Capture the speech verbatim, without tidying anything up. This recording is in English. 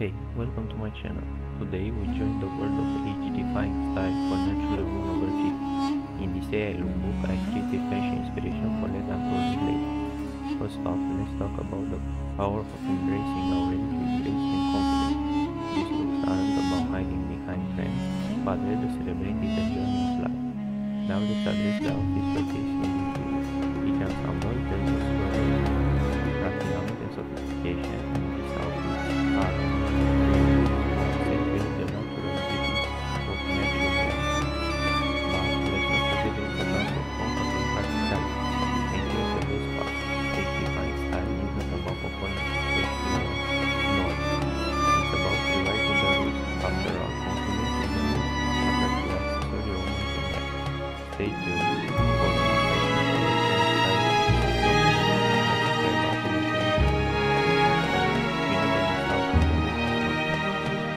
Hey, welcome to my channel. Today we join the world of age-defying style for natural monography. In this A I lookbook, I created fashion inspiration for less than forty ladies. First off, let's talk about the power of embracing our age with grace and confidence. These looks aren't about hiding behind trends, but rather celebrating the journey of life. Now let's address the outfit purchase in this video. It has some more terms of squares, crafting out and sophistication. These outfits are they do.